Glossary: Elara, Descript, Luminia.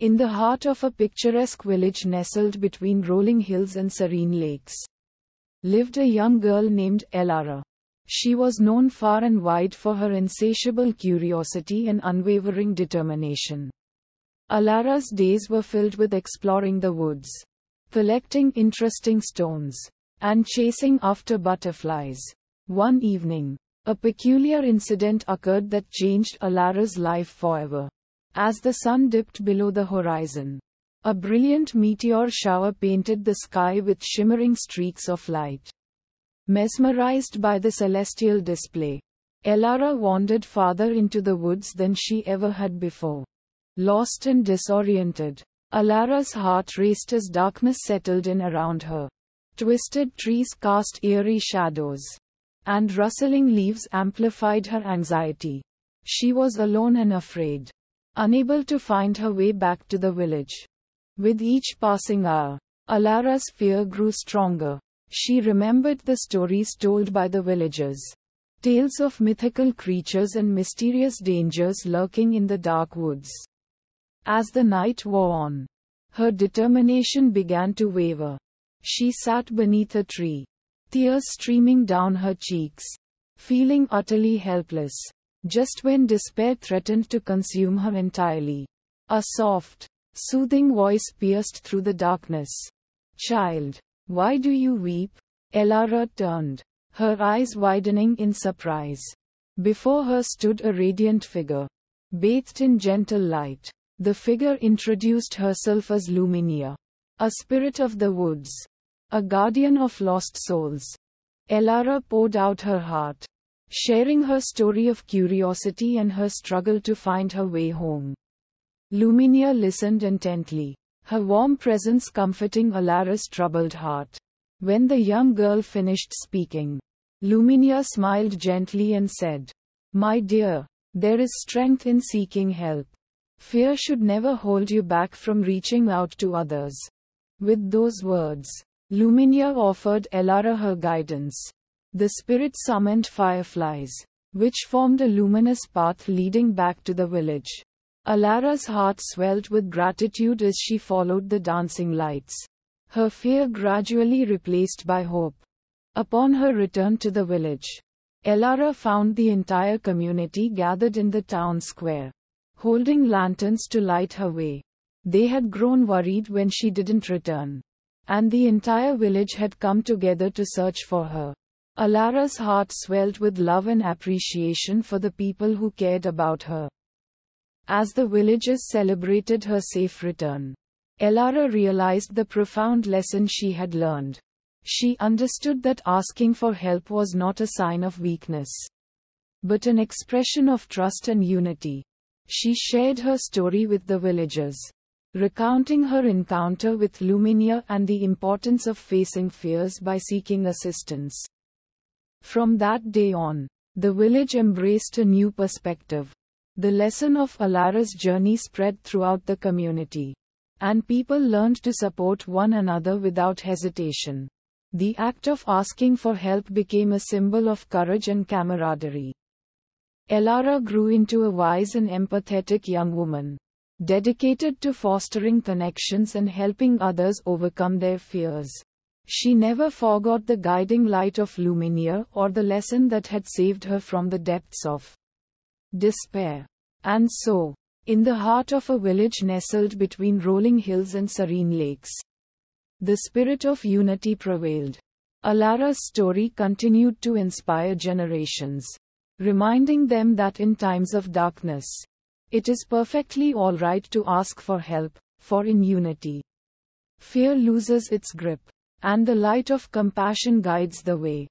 in the heart of a picturesque village nestled between rolling hills and serene lakes, lived a young girl named Elara. She was known far and wide for her insatiable curiosity and unwavering determination. Elara's days were filled with exploring the woods, collecting interesting stones, and chasing after butterflies. One evening, a peculiar incident occurred that changed Elara's life forever. As the sun dipped below the horizon, a brilliant meteor shower painted the sky with shimmering streaks of light. Mesmerized by the celestial display, Elara wandered farther into the woods than she ever had before. Lost and disoriented, Elara's heart raced as darkness settled in around her. Twisted trees cast eerie shadows, and rustling leaves amplified her anxiety. She was alone and afraid, unable to find her way back to the village. With each passing hour, Elara's fear grew stronger. She remembered the stories told by the villagers, tales of mythical creatures and mysterious dangers lurking in the dark woods. As the night wore on, her determination began to waver. She sat beneath a tree, tears streaming down her cheeks, feeling utterly helpless. Just when despair threatened to consume her entirely, a soft, soothing voice pierced through the darkness. "Child, why do you weep?" Elara turned, her eyes widening in surprise. Before her stood a radiant figure, bathed in gentle light. The figure introduced herself as Luminia, a spirit of the woods, a guardian of lost souls. Elara poured out her heart, sharing her story of curiosity and her struggle to find her way home. Luminia listened intently, her warm presence comforting Elara's troubled heart. When the young girl finished speaking, Luminia smiled gently and said, "My dear, there is strength in seeking help. Fear should never hold you back from reaching out to others." With those words, Luminia offered Elara her guidance. The spirit summoned fireflies, which formed a luminous path leading back to the village. Elara's heart swelled with gratitude as she followed the dancing lights, her fear gradually replaced by hope. Upon her return to the village, Elara found the entire community gathered in the town square, holding lanterns to light her way. They had grown worried when she didn't return, and the entire village had come together to search for her. Elara's heart swelled with love and appreciation for the people who cared about her. As the villagers celebrated her safe return, Elara realized the profound lesson she had learned. She understood that asking for help was not a sign of weakness, but an expression of trust and unity. She shared her story with the villagers, recounting her encounter with Luminia and the importance of facing fears by seeking assistance. From that day on, the village embraced a new perspective. The lesson of Elara's journey spread throughout the community, and people learned to support one another without hesitation. The act of asking for help became a symbol of courage and camaraderie. Elara grew into a wise and empathetic young woman, dedicated to fostering connections and helping others overcome their fears. She never forgot the guiding light of Luminia or the lesson that had saved her from the depths of despair. And so, in the heart of a village nestled between rolling hills and serene lakes, the spirit of unity prevailed. Elara's story continued to inspire generations, reminding them that in times of darkness, it is perfectly all right to ask for help, for in unity, fear loses its grip, and the light of compassion guides the way.